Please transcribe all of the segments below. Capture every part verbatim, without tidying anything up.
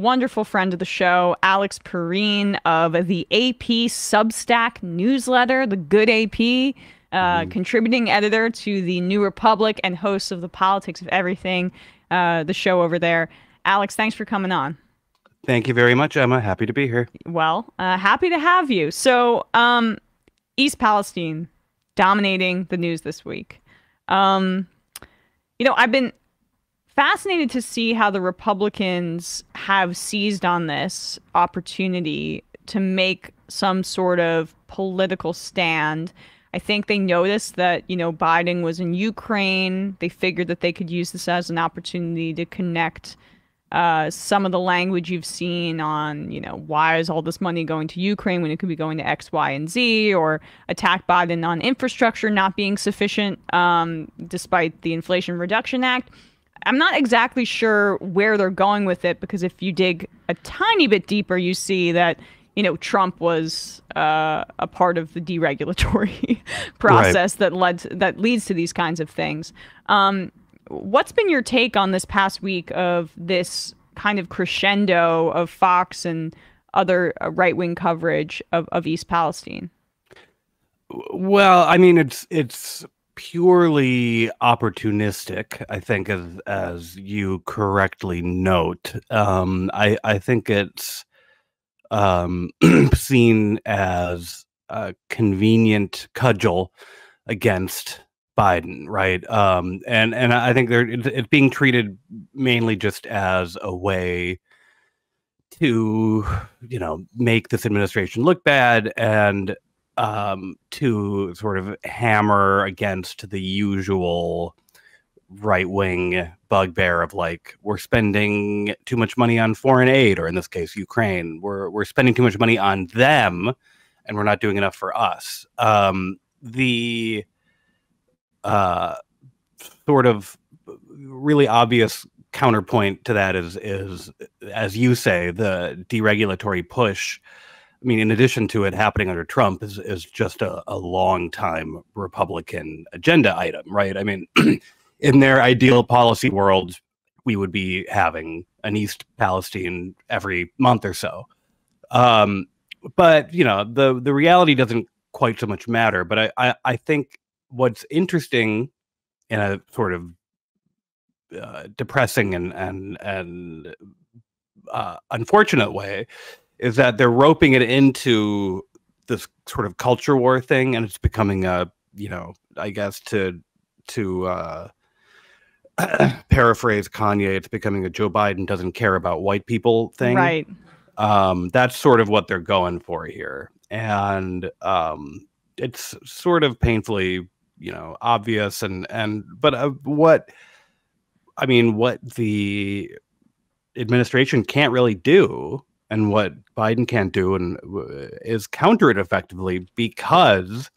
wonderful friend of the show, Alex Pareene of the A P Substack Newsletter, the good A P, uh, mm. contributing editor to the New Republic and host of the Politics of Everything, uh, the show over there. Alex, thanks for coming on. Thank you very much, Emma. Happy to be here. Well, uh, happy to have you. So, um, East Palestine dominating the news this week. Um, you know, I've been fascinated to see how the Republicans have seized on this opportunity to make some sort of political stand. I think they noticed that, you know, Biden was in Ukraine. They figured that they could use this as an opportunity to connect uh, some of the language you've seen on, you know, why is all this money going to Ukraine when it could be going to X, Y, and Z, or attack Biden on infrastructure not being sufficient um, despite the Inflation Reduction Act. I'm not exactly sure where they're going with it, because if you dig a tiny bit deeper, you see that, you know, Trump was uh, a part of the deregulatory process right. that led to, that leads to these kinds of things. Um, what's been your take on this past week of this kind of crescendo of Fox and other right wing coverage of, of East Palestine? Well, I mean, it's it's. purely opportunistic, I think, as as you correctly note. Um, I I think it's um, seen as a convenient cudgel against Biden, right? Um, and and I think they're it's being treated mainly just as a way to, you know, make this administration look bad and. Um, to sort of hammer against the usual right-wing bugbear of, like, we're spending too much money on foreign aid, or in this case, Ukraine. We're we're spending too much money on them, and we're not doing enough for us. Um, the uh, sort of really obvious counterpoint to that is, is, as you say, the deregulatory push. I mean, in addition to it happening under Trump, is is just a, a long-time Republican agenda item, right? I mean, in their ideal policy world, we would be having an East Palestine every month or so. Um, but, you know, the, the reality doesn't quite so much matter. But I, I, I think what's interesting in a sort of uh, depressing and, and, and uh, unfortunate way is that they're roping it into this sort of culture war thing, and it's becoming a, you know, I guess to to uh, paraphrase Kanye, it's becoming a Joe Biden doesn't care about white people thing. Right. Um, that's sort of what they're going for here. And um, it's sort of painfully, you know, obvious. And, and but uh, what, I mean, what the administration can't really do and what Biden can't do and is counter it effectively, because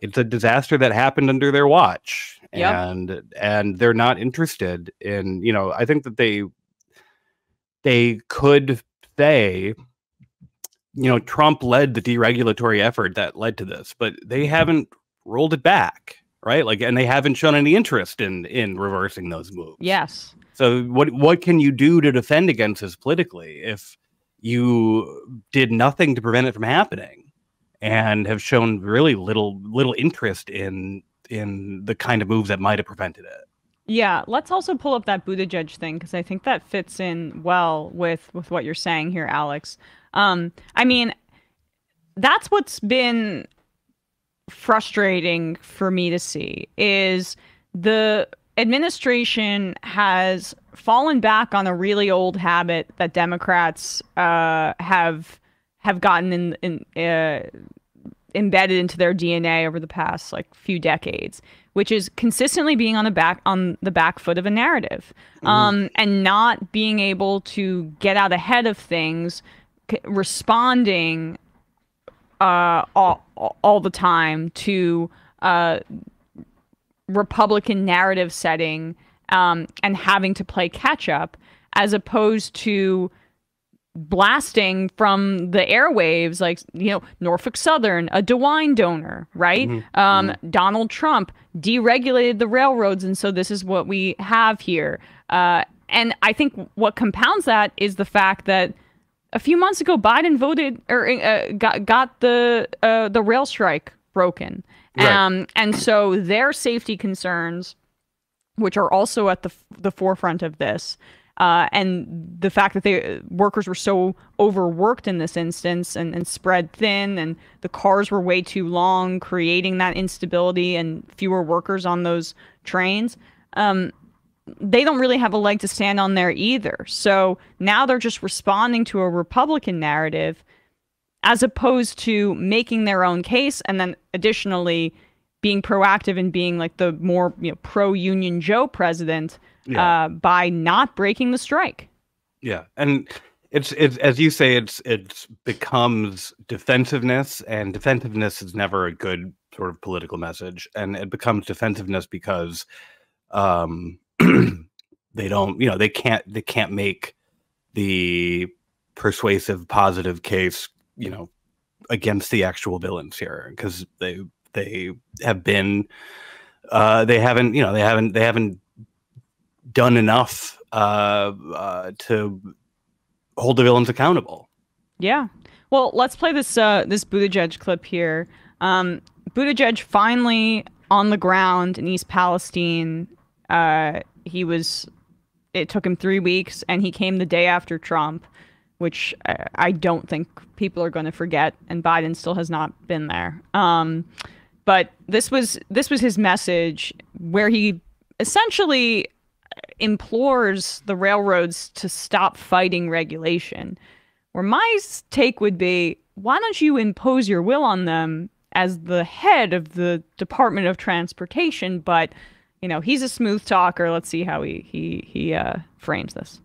it's a disaster that happened under their watch. Yep. And and they're not interested in, you know, I think that they they could say, you know, Trump led the deregulatory effort that led to this, but they haven't rolled it back, right? Like, and they haven't shown any interest in in reversing those moves. Yes. So what what can you do to defend against this politically if you did nothing to prevent it from happening and have shown really little little interest in in the kind of moves that might have prevented it? Yeah, let's also pull up that Buttigieg thing, because I think that fits in well with, with what you're saying here, Alex. Um, I mean, that's what's been frustrating for me to see, is the administration has fallen back on a really old habit that Democrats uh, have have gotten in, in, uh, embedded into their D N A over the past like few decades, which is consistently being on the back on the back foot of a narrative, um, mm. and not being able to get out ahead of things, c responding uh, all, all the time to uh, Republican narrative setting. Um, and having to play catch up, as opposed to blasting from the airwaves, like, you know, Norfolk Southern, a DeWine donor, right? Mm-hmm. Um, mm-hmm. Donald Trump deregulated the railroads, and so this is what we have here. Uh, And I think what compounds that is the fact that a few months ago, Biden voted or uh, got, got the uh, the rail strike broken. Right. Um, and so their safety concerns, which are also at the, the forefront of this, uh, and the fact that they workers were so overworked in this instance and, and spread thin, and the cars were way too long, creating that instability and fewer workers on those trains. Um, they don't really have a leg to stand on there either. So now they're just responding to a Republican narrative as opposed to making their own case, and then additionally being proactive and being like the more you know, pro-Union Joe president yeah. uh, by not breaking the strike. Yeah, and it's, it's as you say, it's it becomes defensiveness, and defensiveness is never a good sort of political message, and it becomes defensiveness because um, they don't, you know, they can't they can't make the persuasive positive case, you know, against the actual villains here, because they they have been uh they haven't you know they haven't they haven't done enough uh, uh to hold the villains accountable. Yeah. Well, let's play this uh this Buttigieg clip here. Um Buttigieg finally on the ground in East Palestine. Uh he was it took him three weeks and he came the day after Trump, which I don't think people are going to forget, and Biden still has not been there. Um, but this was this was his message, where he essentially implores the railroads to stop fighting regulation. Where my take would be, why don't you impose your will on them as the head of the Department of Transportation? But you know, he's a smooth talker. Let's see how he he he uh, frames this.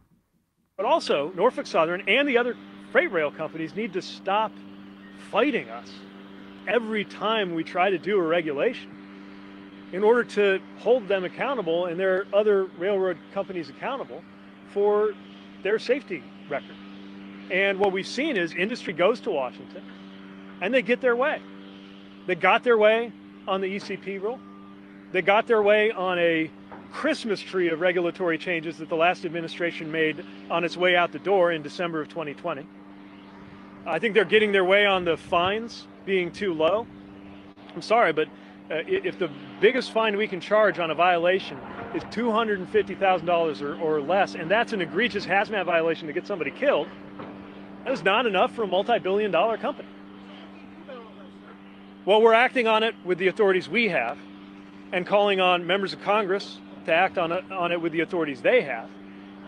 But also, Norfolk Southern and the other freight rail companies need to stop fighting us every time we try to do a regulation in order to hold them accountable and their other railroad companies accountable for their safety record. And what we've seen is industry goes to Washington and they get their way. They got their way on the E C P rule. They got their way on a Christmas tree of regulatory changes that the last administration made on its way out the door in December of twenty twenty. I think they're getting their way on the fines being too low. I'm sorry, but uh, if the biggest fine we can charge on a violation is two hundred fifty thousand dollars or, or less, and that's an egregious hazmat violation to get somebody killed, that is not enough for a multi-billion dollar company. Well, we're acting on it with the authorities we have and calling on members of Congress to act on it, on it with the authorities they have,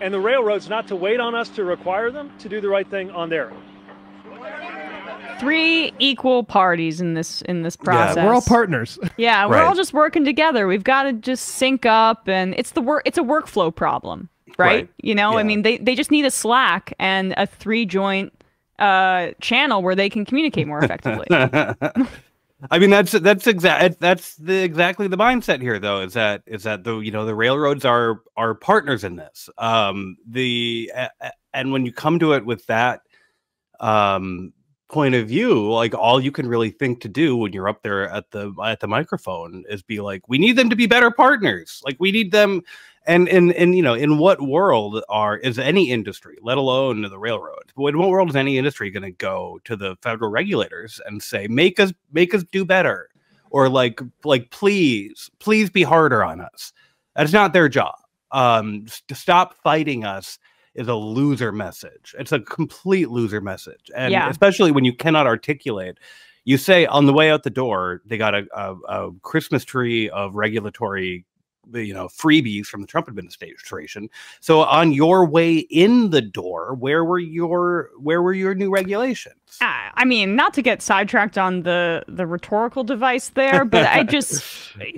and the railroads not to wait on us to require them to do the right thing on their own. Three equal parties in this in this process. Yeah, we're all partners. Yeah, we're right. all just working together. We've got to just sync up, and it's the work. It's a workflow problem, right? right. You know, yeah. I mean, they they just need a Slack and a three joint uh, channel where they can communicate more effectively. I mean, that's that's exact that's the exactly the mindset here, though, is that is that the you know the railroads are are partners in this. Um, the a, a, and when you come to it with that um, point of view, like, all you can really think to do when you're up there at the at the microphone is be like, we need them to be better partners. Like, we need them. And in and you know, in what world are is any industry, let alone the railroad? But in what world is any industry going to go to the federal regulators and say, make us make us do better, or like like please please be harder on us? That's not their job. Um, to stop fighting us is a loser message. It's a complete loser message, and yeah. especially when you cannot articulate. You say on the way out the door, they got a, a, a Christmas tree of regulatory. You know, freebies from the Trump administration. So on your way in the door, where were your where were your new regulations? Uh, I mean, not to get sidetracked on the the rhetorical device there, but I just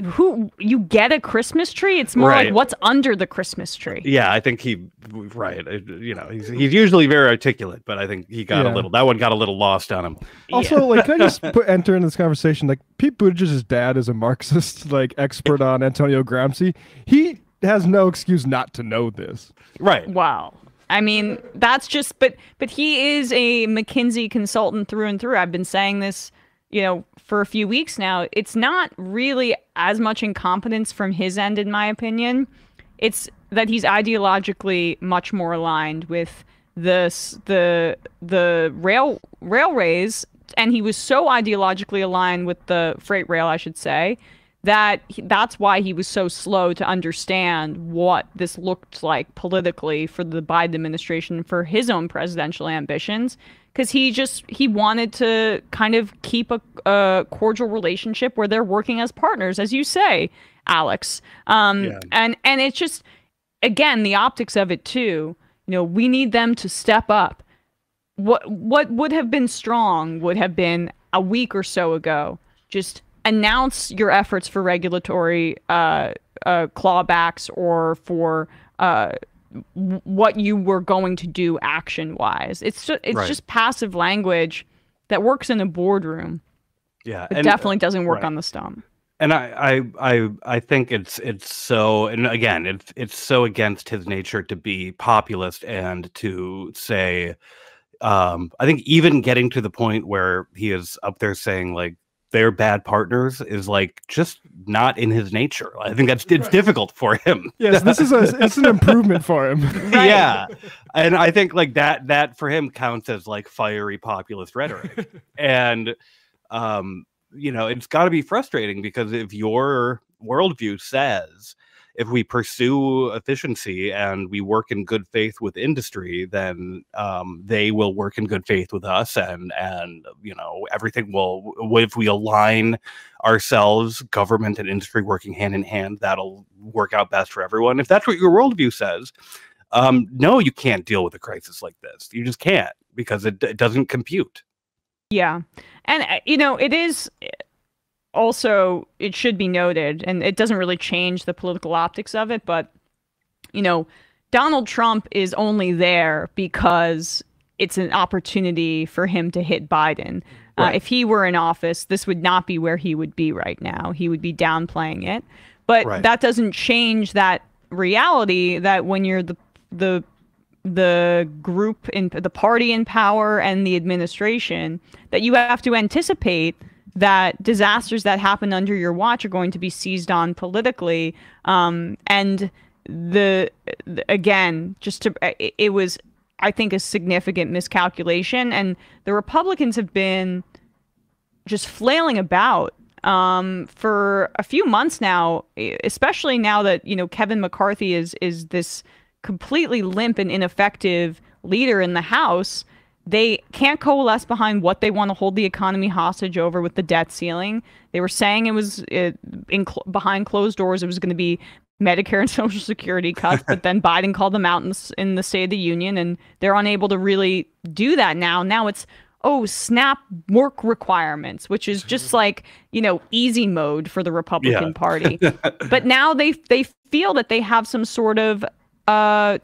who you get a Christmas tree? It's more right. like what's under the Christmas tree. Yeah, I think he right. You know, he's he's usually very articulate, but I think he got yeah. a little that one got a little lost on him. Also, yeah. like, can I just put, enter into this conversation? Like, Pete Buttigieg's dad is a Marxist, like expert on Antonio Gramsci. He has no excuse not to know this. Right. Wow. I mean, that's just, but but he is a McKinsey consultant through and through. I've been saying this, you know, for a few weeks now. It's not really as much incompetence from his end, in my opinion. It's that he's ideologically much more aligned with the the the rail railways, and he was so ideologically aligned with the freight rail, I should say, that he, that's why he was so slow to understand what this looked like politically for the Biden administration, for his own presidential ambitions, because he just he wanted to kind of keep a, a cordial relationship where they're working as partners, as you say, Alex. Um, yeah. And and it's just, again, the optics of it, too. You know, we need them to step up. What what would have been strong would have been a week or so ago. Just announce your efforts for regulatory uh, uh, clawbacks or for uh, what you were going to do action-wise. It's just, it's right. just passive language that works in a boardroom. Yeah, it definitely doesn't work right. on the stump. And I, I, I, I think it's it's so, and again, it's it's so against his nature to be populist and to say. Um, I think even getting to the point where he is up there saying like they're bad partners is like just not in his nature. I think that's it's right. difficult for him. Yes, this is a it's an improvement for him. Right. Yeah, and I think like that that for him counts as like fiery populist rhetoric, and um, you know, it's got to be frustrating because if your worldview says if we pursue efficiency and we work in good faith with industry, then um, they will work in good faith with us. And, and you know, everything will, if we align ourselves, government and industry working hand in hand, that'll work out best for everyone. If that's what your worldview says, um, no, you can't deal with a crisis like this. You just can't because it, it doesn't compute. Yeah. And, you know, it is... Also, it should be noted, and it doesn't really change the political optics of it, but, you know, Donald Trump is only there because it's an opportunity for him to hit Biden. Right. Uh, if he were in office, this would not be where he would be right now. He would be downplaying it. But right. that doesn't change that reality that when you're the, the, the group, in the party in power and the administration, that you have to anticipate that disasters that happen under your watch are going to be seized on politically. Um, and the, the again, just to, it, it was, I think, a significant miscalculation. And the Republicans have been just flailing about um, for a few months now, especially now that, you know, Kevin McCarthy is, is this completely limp and ineffective leader in the House. They can't coalesce behind what they want to hold the economy hostage over with the debt ceiling. They were saying it was it, in cl behind closed doors. It was going to be Medicare and Social Security cuts, but then Biden called them out in the, in the State of the Union, and they're unable to really do that now. Now it's, oh, snap work requirements, which is just like, you know, easy mode for the Republican yeah. Party. But now they, they feel that they have some sort of... Uh,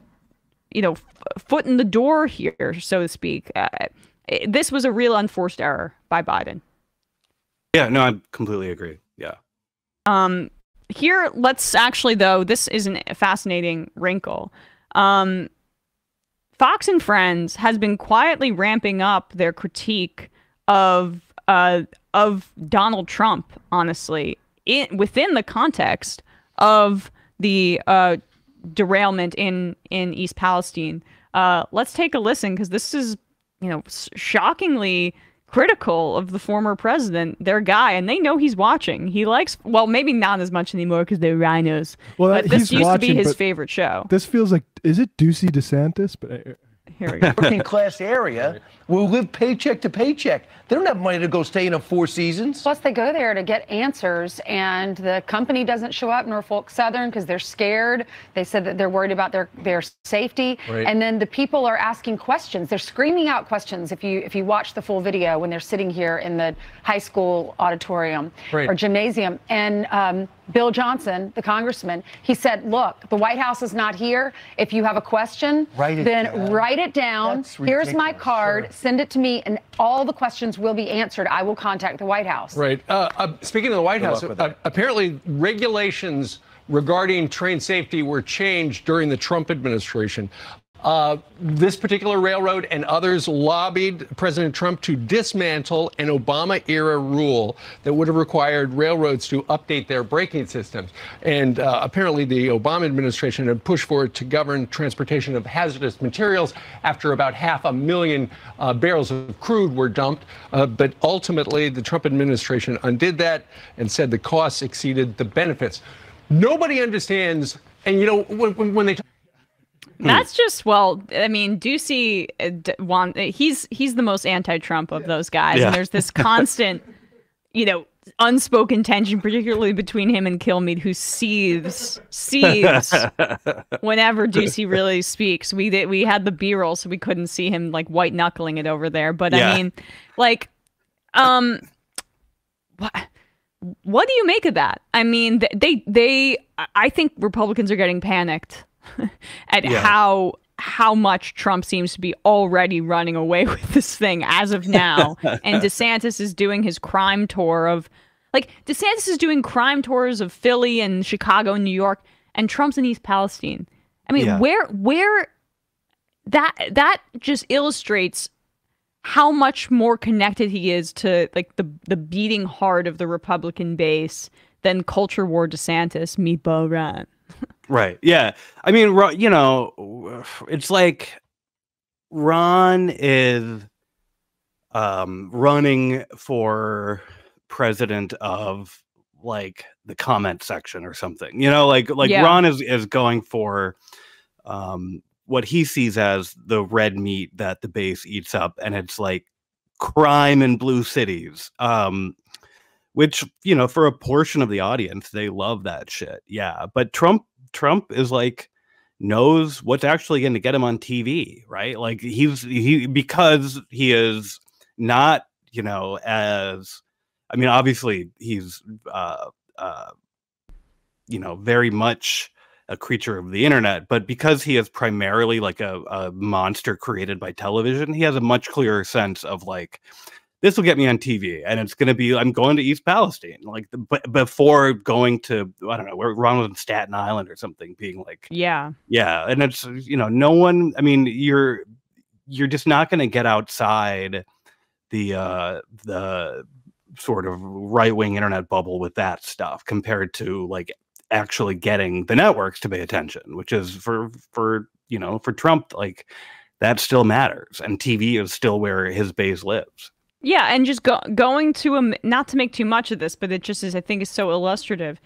you know, foot in the door here, so to speak. Uh, it, this was a real unforced error by Biden. Yeah, no, I completely agree. Yeah. Um, here, let's actually, though, this is a fascinating wrinkle. Um, Fox and Friends has been quietly ramping up their critique of uh, of Donald Trump, honestly, in, within the context of the uh derailment in in East Palestine. Uh, let's take a listen, because this is, you know, shockingly critical of the former president, their guy, and they know he's watching. He likes, well, maybe not as much anymore because they're rhinos. Well, but this used watching, to be his favorite show. This feels like, is it Doocy DeSantis? But I, here we go. Working class area will live paycheck to paycheck. They don't have money to go stay in a Four Seasons. Plus, they go there to get answers, and the company doesn't show up, Norfolk Southern, because they're scared. They said that they're worried about their, their safety. Right. And then the people are asking questions. They're screaming out questions if you if you watch the full video when they're sitting here in the high school auditorium right. or gymnasium. And um, Bill Johnson, the congressman, he said, look, the White House is not here. If you have a question, write it then down. write it down. Here's my card. Sure. Send it to me, and all the questions will be answered. I will contact the White House. Right. Uh, uh, speaking of the White House, uh, apparently regulations regarding train safety were changed during the Trump administration. Uh, this particular railroad and others lobbied President Trump to dismantle an Obama-era rule that would have required railroads to update their braking systems. And uh, apparently the Obama administration had pushed for it to govern transportation of hazardous materials after about half a million uh, barrels of crude were dumped. Uh, but ultimately, the Trump administration undid that and said the costs exceeded the benefits. Nobody understands. And, you know, when, when they talk. That's just, well, I mean, Doocy, uh, he's he's the most anti-Trump of those guys. Yeah. And there's this constant, you know, unspoken tension, particularly between him and Kilmeade, who seethes, seethes whenever Doocy really speaks. We did, we had the B-roll, so we couldn't see him, like, white-knuckling it over there. But, yeah. I mean, like, um, what? What do you make of that? I mean, they, they, I think Republicans are getting panicked at yeah. how how much Trump seems to be already running away with this thing as of now. And DeSantis is doing his crime tour of, like, DeSantis is doing crime tours of Philly and Chicago and New York, and Trump's in East Palestine. I mean, yeah. where, where, that, that just illustrates how much more connected he is to, like, the the beating heart of the Republican base than culture war DeSantis, me Bo Ryan. Right. Yeah. I mean, you know, it's like Ron is um, running for president of, like, the comment section or something, you know, like, like yeah. Ron is, is going for, um, what he sees as the red meat that the base eats up. And it's like crime in blue cities, um, which, you know, for a portion of the audience, they love that shit. Yeah. But Trump, Trump is like, knows what's actually going to get him on T V. Right. Like he's, he, because he is not, you know, as, I mean, obviously he's, uh, uh, you know, very much a creature of the internet, but because he is primarily like a, a monster created by television, he has a much clearer sense of, like, this will get me on T V, and it's going to be, I'm going to East Palestine, like, but before going to, I don't know, where Ron was in Staten Island or something, being like, yeah, yeah. And it's, you know, no one, I mean, you're, you're just not going to get outside the, uh, the sort of right wing internet bubble with that stuff compared to, like, actually getting the networks to pay attention, which is for, for, you know, for Trump, like, that still matters. And T V is still where his base lives. Yeah. And just go, going to a, not to make too much of this, but it just is, I think, is so illustrative,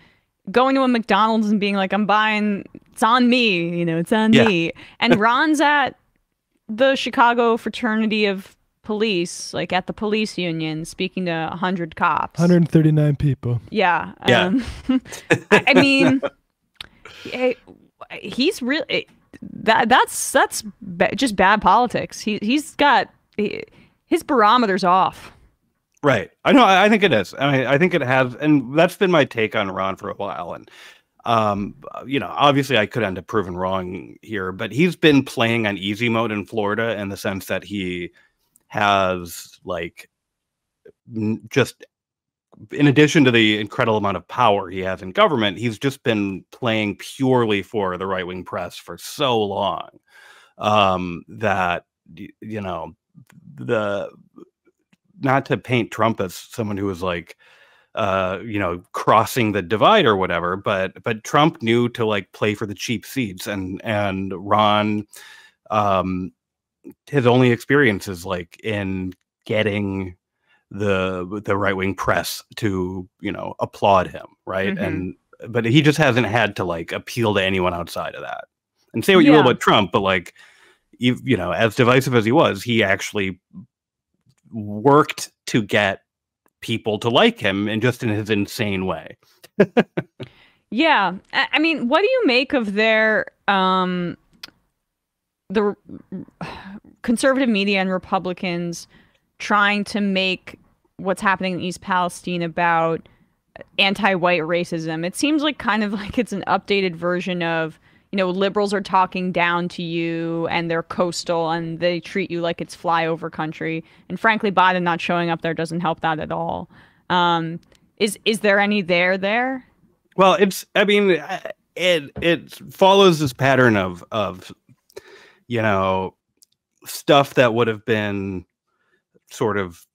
going to a McDonald's and being like, I'm buying, it's on me, you know, it's on yeah. me. And Ron's at the Chicago Fraternity of Police, like, at the police union, speaking to one hundred cops. one hundred thirty-nine people. Yeah. yeah. Um, I, I mean, he, he's really, that that's that's ba just bad politics. He, he's got, he, his barometer's off. Right. I know. I, I think it is. I mean, I think it has. And that's been my take on Ron for a while. And, um, you know, obviously I could end up proven wrong here, but he's been playing on easy mode in Florida in the sense that he has, like, just, in addition to the incredible amount of power he has in government, he's just been playing purely for the right-wing press for so long, um, that, you know, the, not to paint Trump as someone who was, like, uh, you know, crossing the divide or whatever, but, but Trump knew to, like, play for the cheap seats, and, and Ron, um, his only experience is, like, in getting the the right wing press to, you know, applaud him, right? Mm-hmm. And but he just hasn't had to, like, appeal to anyone outside of that. And say what yeah. you will about Trump, but, like, you, you know, as divisive as he was, he actually worked to get people to like him, and just in his insane way. yeah, I mean, what do you make of their? Um... the conservative media and Republicans trying to make what's happening in East Palestine about anti-white racism? It seems like kind of like it's an updated version of, you know, liberals are talking down to you and they're coastal and they treat you like it's flyover country. And frankly, Biden not showing up there doesn't help that at all. Um, is, is there any there there? Well, it's, I mean, it, it follows this pattern of, of, you know, stuff that would have been sort of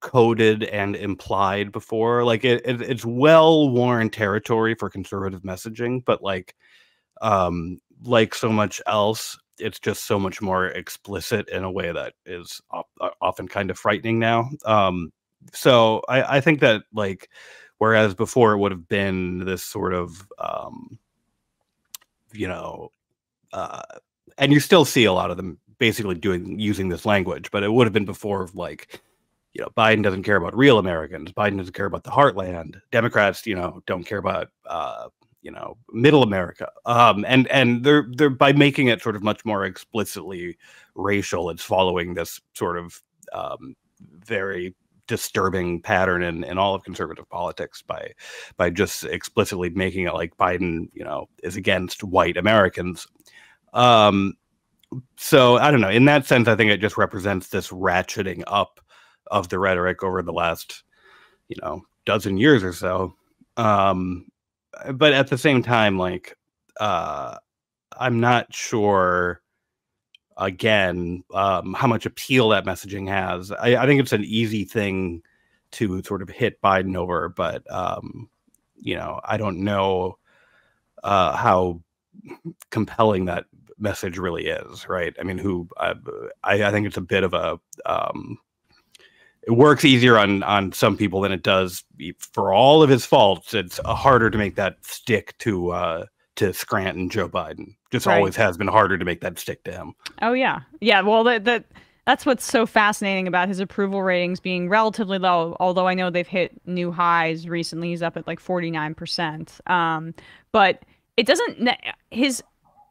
coded and implied before. Like it, it it's well-worn territory for conservative messaging, but like um like so much else, it's just so much more explicit in a way that is op often kind of frightening now. Um so I, I think that, like, whereas before it would have been this sort of um you know uh and you still see a lot of them basically doing using this language, but it would have been before like, you know, Biden doesn't care about real Americans. Biden doesn't care about the heartland. Democrats, you know, don't care about, uh, you know, middle America. Um, and and they're they're by making it sort of much more explicitly racial, it's following this sort of um, very disturbing pattern in, in all of conservative politics by by just explicitly making it like Biden, you know, is against white Americans. Um, so I don't know. In that sense, I think it just represents this ratcheting up of the rhetoric over the last, you know, dozen years or so. Um, but at the same time, like, uh, I'm not sure, again, um, how much appeal that messaging has. I, I think it's an easy thing to sort of hit Biden over, but, um, you know, I don't know uh, how compelling that message really is, right? I mean, who, I, I think it's a bit of a, um, it works easier on on some people than it does. For all of his faults, it's harder to make that stick to uh, to Scranton Joe Biden. Just right. Always has been harder to make that stick to him. Oh yeah, yeah. Well, that that that's what's so fascinating about his approval ratings being relatively low. Although I know they've hit new highs recently. He's up at like forty-nine percent. Um, but it doesn't. His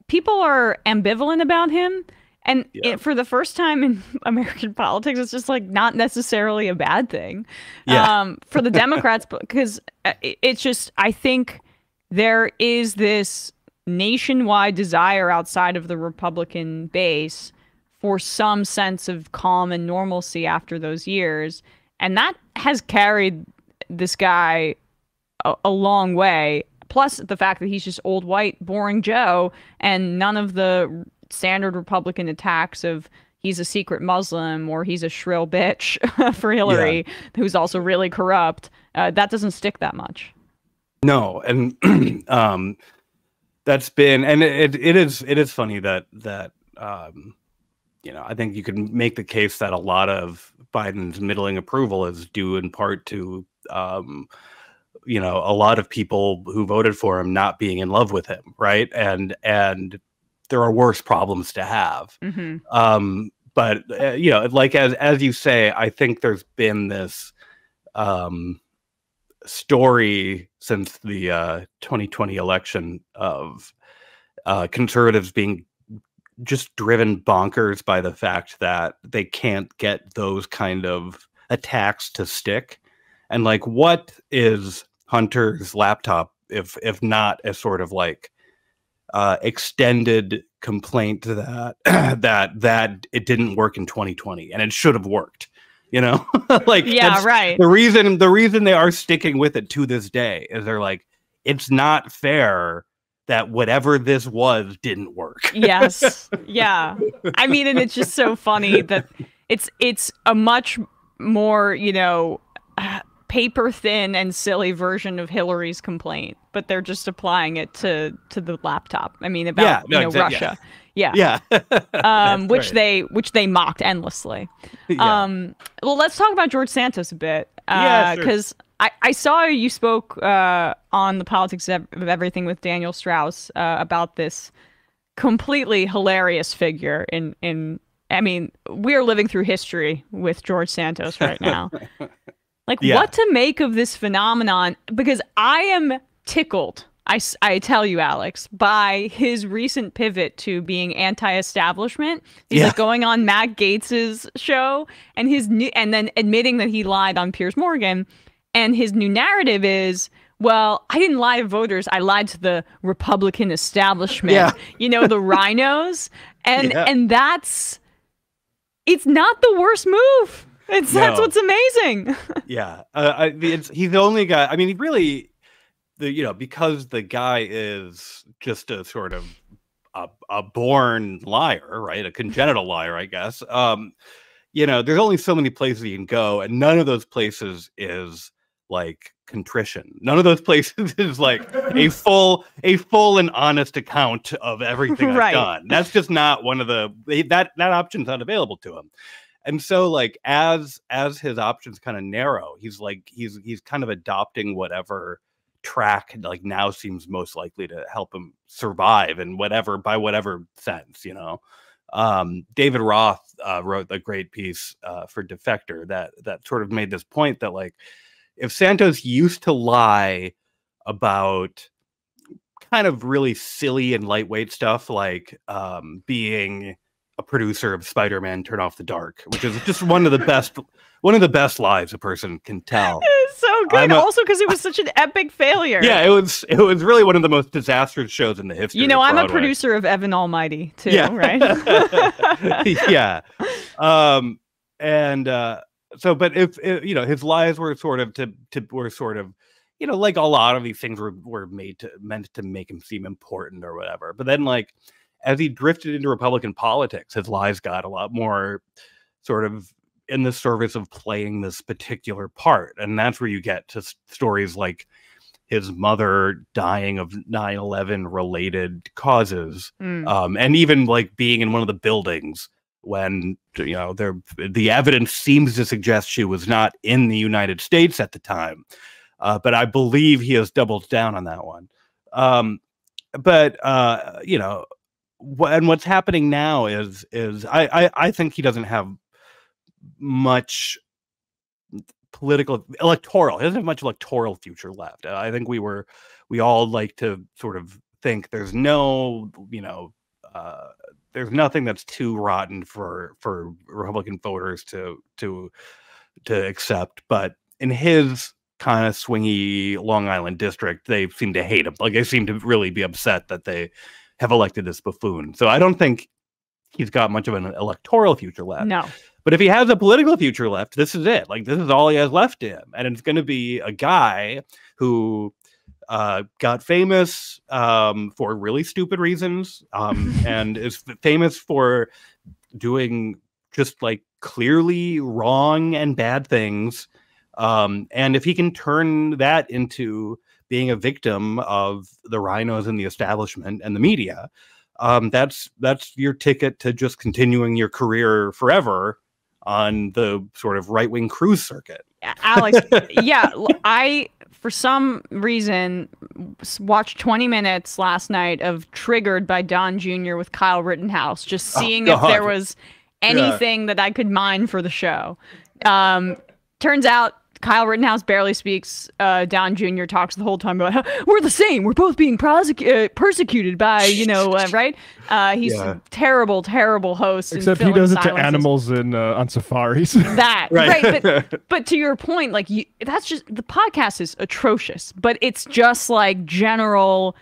people are ambivalent about him. And yeah. It, for the first time in American politics, it's just like not necessarily a bad thing, yeah. um, for the Democrats, because it's just, I think there is this nationwide desire outside of the Republican base for some sense of calm and normalcy after those years. And that has carried this guy a, a long way. Plus the fact that he's just old, white, boring Joe, and none of the standard Republican attacks of he's a secret Muslim or he's a shrill bitch for Hillary, yeah. who's also really corrupt. Uh, that doesn't stick that much. No, and um, that's been, and it it is it is funny that that um, you know, I think you can make the case that a lot of Biden's middling approval is due in part to um, you know, a lot of people who voted for him not being in love with him, right? And and. There are worse problems to have. Mm-hmm. um, but, uh, you know, like, as, as you say, I think there's been this um, story since the uh, twenty twenty election of uh, conservatives being just driven bonkers by the fact that they can't get those kind of attacks to stick. And like, what is Hunter's laptop if, if not a sort of like, Uh, extended complaint that that that it didn't work in twenty twenty and it should have worked, you know? Like, yeah, right. The reason the reason they are sticking with it to this day is they're like, it's not fair that whatever this was didn't work. Yes, yeah. I mean, and it's just so funny that it's it's a much more, you know, uh, paper thin and silly version of Hillary's complaint, but they're just applying it to to the laptop. I mean, about yeah, you no, know exactly, Russia, yeah, yeah, yeah. um, which right. they which they mocked endlessly. Yeah. Um, well, let's talk about George Santos a bit, because uh, yeah, sure. I I saw you spoke uh, on the Politics of Everything with Daniel Strauss uh, about this completely hilarious figure in in. I mean, we are living through history with George Santos right now. Like, yeah. What to make of this phenomenon? Because I am tickled, I, I tell you, Alex, by his recent pivot to being anti-establishment. He's yeah. like going on Matt Gaetz's show and his new, and then admitting that he lied on Piers Morgan. And his new narrative is, well, I didn't lie to voters. I lied to the Republican establishment, yeah. you know, the rhinos. And, yeah. and that's, it's not the worst move. It's no. That's what's amazing. yeah, uh, I, it's, he's the only guy. I mean, he really, the you know, because the guy is just a sort of a, a born liar, right? A congenital liar, I guess. Um, you know, there's only so many places you can go, and none of those places is like contrition. None of those places is like a full, a full and honest account of everything I've right. done. That's just not one of the, that, that option's not available to him. And so like, as, as his options kind of narrow, he's like, he's, he's kind of adopting whatever track like now seems most likely to help him survive and whatever, by whatever sense, you know. Um, David Roth uh, wrote a great piece uh, for Defector that, that sort of made this point that like, if Santos used to lie about kind of really silly and lightweight stuff, like um, being a producer of Spider-Man, Turn Off the Dark, which is just one of the best, one of the best lies a person can tell. It's so good. A, also, because it was such an epic failure. Yeah, it was. It was really one of the most disastrous shows in the history. You know, of I'm a producer of Evan Almighty too, yeah. right? yeah. Um, and. Uh, So, but if, if, you know, his lies were sort of to, to, were sort of, you know, like a lot of these things were, were made to, meant to make him seem important or whatever. But then like, as he drifted into Republican politics, his lies got a lot more sort of in the service of playing this particular part. And that's where you get to stories like his mother dying of nine eleven related causes. Mm. Um, and even like being in one of the buildings when, you know, there, the evidence seems to suggest she was not in the United States at the time. Uh, but I believe he has doubled down on that one. Um, but, uh, you know, wh and what's happening now is, is I, I, I think he doesn't have much political, electoral, he doesn't have much electoral future left. I think we were, we all like to sort of think there's no, you know, uh, there's nothing that's too rotten for for Republican voters to to to accept, but in his kind of swingy Long Island district, they seem to hate him. Like they seem to really be upset that they have elected this buffoon. So I don't think he's got much of an electoral future left. No, but if he has a political future left, this is it. Like this is all he has left to him, and it's going to be a guy who. Uh, got famous um, for really stupid reasons um, and is famous for doing just like clearly wrong and bad things. Um, and if he can turn that into being a victim of the rhinos and the establishment and the media, um, that's that's your ticket to just continuing your career forever on the sort of right-wing cruise circuit. Alex, yeah, I... for some reason, watched twenty minutes last night of Triggered by Don Junior with Kyle Rittenhouse, just seeing oh, if there was anything yeah. that I could mine for the show. Um, turns out Kyle Rittenhouse barely speaks. Uh, Don Junior talks the whole time about, we're the same. We're both being uh, persecuted by, you know, uh, right? Uh, he's yeah. a terrible, terrible host. Except he does it silences. to animals in, uh, on safaris. That, right. right but, but to your point, like, you, that's just, the podcast is atrocious. But it's just like general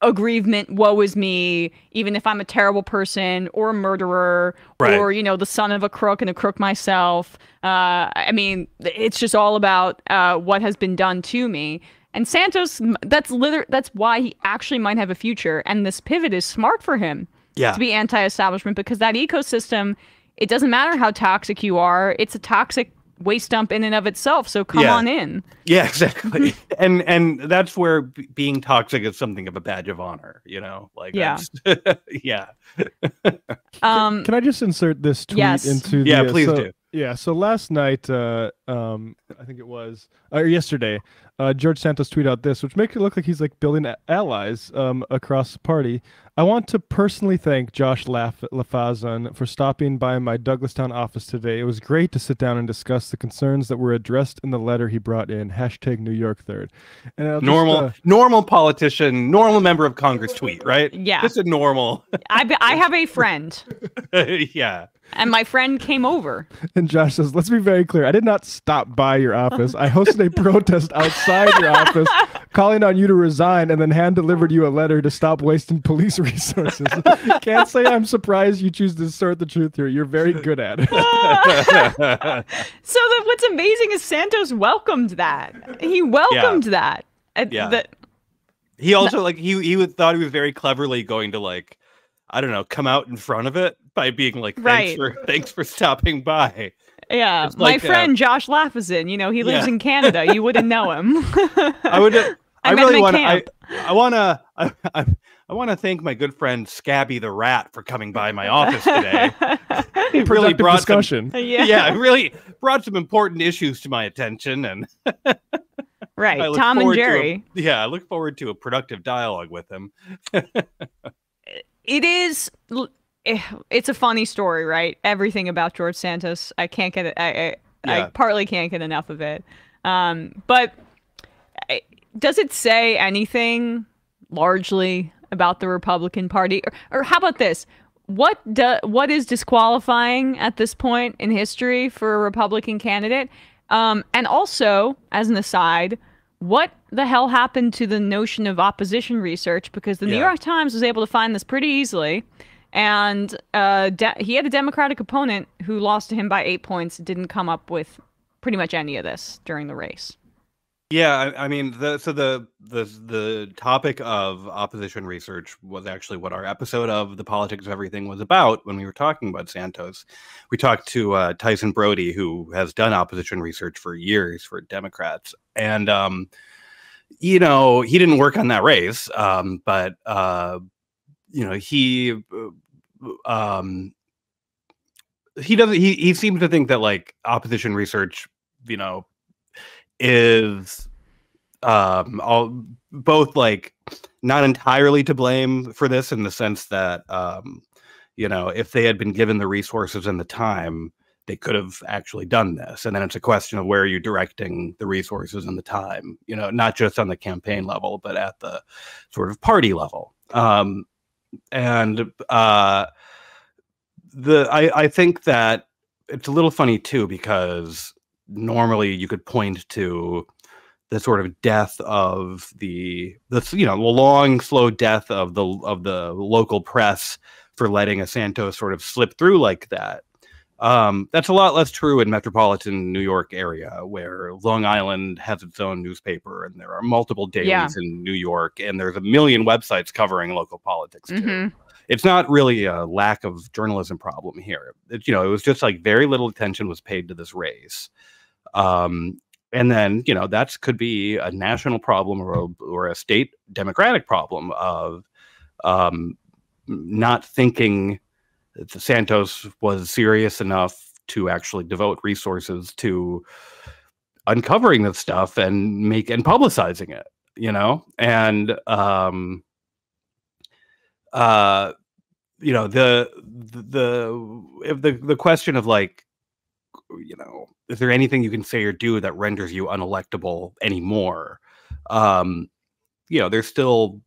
aggrievement, woe is me, even if I'm a terrible person or a murderer right. or, you know, the son of a crook and a crook myself. Uh, I mean, it's just all about uh, what has been done to me. And Santos, that's liter that's why he actually might have a future. And this pivot is smart for him yeah. to be anti-establishment, because that ecosystem, it doesn't matter how toxic you are. It's a toxic waste dump in and of itself. So come yeah. on in. Yeah, exactly. and and that's where b being toxic is something of a badge of honor, you know, like, yeah. yeah. um, can I just insert this tweet yes. into the, yeah, please so, do. Yeah. So last night, uh, um, I think it was or yesterday, uh, George Santos tweeted out this, which makes it look like he's like building allies um, across the party. I want to personally thank Josh Laf Lafazan for stopping by my Douglastown office today. It was great to sit down and discuss the concerns that were addressed in the letter he brought in. Hashtag New York third. And I'll normal, just, uh, normal politician, normal member of Congress tweet, right? Yeah. Just a normal. I, I have a friend. yeah. And my friend came over. And Josh says, let's be very clear. I did not stop by your office. I hosted a protest outside your office, calling on you to resign, and then hand-delivered you a letter to stop wasting police resources. Can't say I'm surprised you choose to distort the truth here. You're very good at it. So the, what's amazing is Santos welcomed that. He welcomed yeah. that. Uh, yeah. The, he also, like, he, he thought he was very cleverly going to, like, I don't know, come out in front of it by being like, thanks, right. for, thanks for stopping by. Yeah, it's my like, friend uh, Josh Lafazan, you know, he lives yeah. in Canada. You wouldn't know him. I would. I, I really want to. I, I want to. I, I, I want to thank my good friend Scabby the Rat for coming by my office today. He really brought discussion. Some, yeah, yeah, really brought some important issues to my attention. And right, Tom and Jerry. A, yeah, I look forward to a productive dialogue with him. It is. It's a funny story, right? Everything about George Santos, I can't get it. I, I, yeah. I partly can't get enough of it. Um, but does it say anything largely about the Republican Party? Or, or how about this? What do, what is disqualifying at this point in history for a Republican candidate? Um, and also, as an aside, what the hell happened to the notion of opposition research? Because the yeah. New York Times was able to find this pretty easily. And uh, he had a Democratic opponent who lost to him by eight points, didn't come up with pretty much any of this during the race. Yeah, I, I mean, the, so the, the the topic of opposition research was actually what our episode of The Politics of Everything was about when we were talking about Santos. We talked to uh, Tyson Brody, who has done opposition research for years for Democrats. And, um, you know, he didn't work on that race, um, but... Uh, you know, he, um, he doesn't, he, he seems to think that like opposition research, you know, is, um, all both like not entirely to blame for this in the sense that, um, you know, if they had been given the resources and the time, they could have actually done this. And then it's a question of where are you directing the resources and the time, you know, not just on the campaign level, but at the sort of party level. Um, And uh, the I, I think that it's a little funny, too, because normally you could point to the sort of death of the, the you know, the long, slow death of the of the local press for letting a Santos sort of slip through like that. Um, that's a lot less true in metropolitan New York area, where Long Island has its own newspaper and there are multiple dailies yeah. in New York, and there's a million websites covering local politics. Too. Mm-hmm. It's not really a lack of journalism problem here. It, you know, it was just like very little attention was paid to this race. Um, and then, you know, that could be a national problem or a, or a state Democratic problem of um, not thinking Santos was serious enough to actually devote resources to uncovering this stuff and make and publicizing it, you know, and, um, uh, you know, the, the, if the, the question of like, you know, is there anything you can say or do that renders you unelectable anymore? Um, you know, there's still,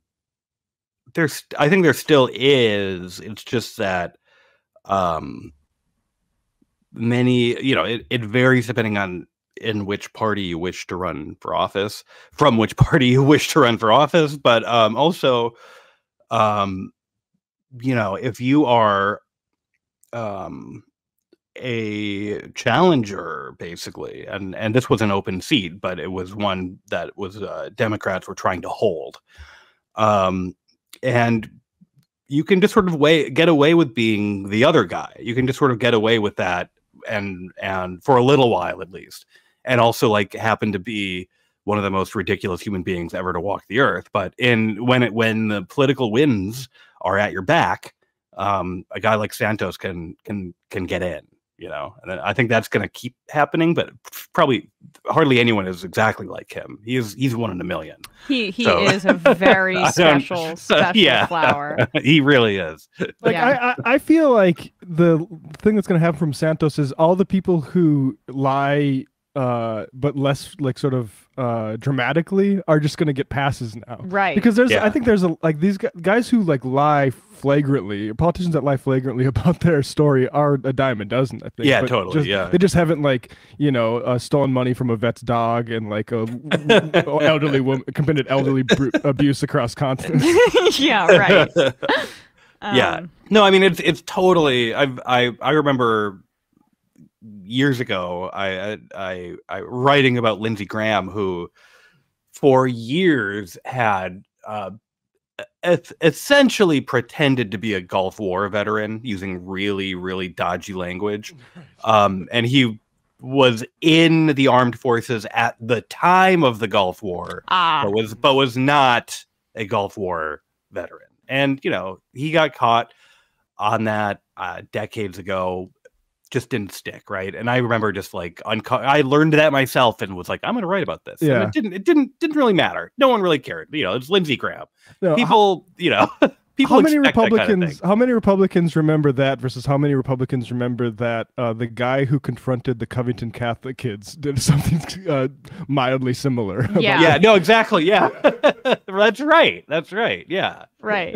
there's, I think there still is, it's just that, um many you know it, it varies depending on in which party you wish to run for office from which party you wish to run for office but um also um you know if you are um a challenger basically and and this was an open seat, but it was one that was uh, Democrats were trying to hold, um and you can just sort of way, get away with being the other guy. You can just sort of get away with that, and and for a little while at least, and also like happen to be one of the most ridiculous human beings ever to walk the earth. But in when it when the political winds are at your back, um, a guy like Santos can can can get in, you know. And I think that's going to keep happening. But probably hardly anyone is exactly like him. He is he's one in a million. He he so. is a very special, special yeah. flower. He really is. Like yeah. I, I feel like the thing that's going to happen from Santos is all the people who lie, uh, but less like sort of uh, dramatically, are just going to get passes now. Right. Because there's, yeah. I think there's a, like these guys who like lie flagrantly, politicians that lie flagrantly about their story are a dime a dozen, I think. Yeah, but totally. Just, yeah. They just haven't like, you know, uh, stolen money from a vet's dog and like a elderly woman, committed elderly abuse across continents. Yeah, right. um, yeah. No, I mean, it's, it's totally, I've, I, I remember years ago, I, I, I, writing about Lindsey Graham, who for years had, uh, essentially pretended to be a Gulf War veteran using really, really dodgy language. Um, and he was in the armed forces at the time of the Gulf War, ah. but was, but was not a Gulf War veteran. And, you know, he got caught on that uh, decades ago, just didn't stick. Right. And I remember just like, I learned that myself and was like, I'm going to write about this. Yeah. And it didn't, it didn't, didn't really matter. No one really cared. You know, it's Lindsey Graham. No, people, how, you know, people, how many Republicans, kind of how many Republicans remember that versus how many Republicans remember that uh, the guy who confronted the Covington Catholic kids did something uh, mildly similar. Yeah. yeah. No, exactly. Yeah. That's right. That's right. Yeah. Right.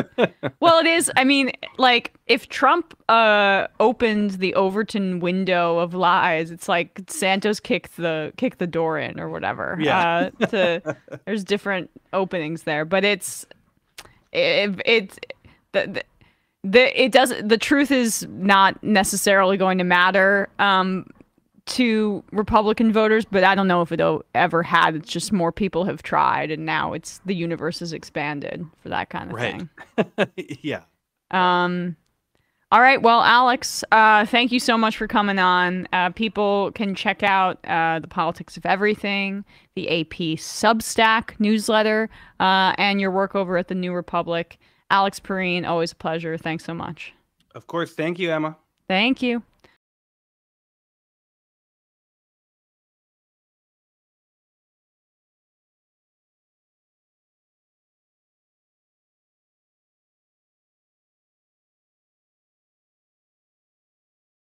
Well, it is. I mean, like, if Trump uh, opened the Overton window of lies, it's like Santos kicked the kicked the door in or whatever. Yeah. Uh, to, there's different openings there, but it's it it's the, the it doesn't. The truth is not necessarily going to matter um, to Republican voters, but I don't know if it ever had. It's just more people have tried, and now it's the universe is expanded for that kind of right. thing. Yeah. Um. All right. Well, Alex, uh, thank you so much for coming on. Uh, people can check out uh, the Politics of Everything, the A P Substack Newsletter, uh, and your work over at the New Republic. Alex Pareene, always a pleasure. Thanks so much. Of course. Thank you, Emma. Thank you.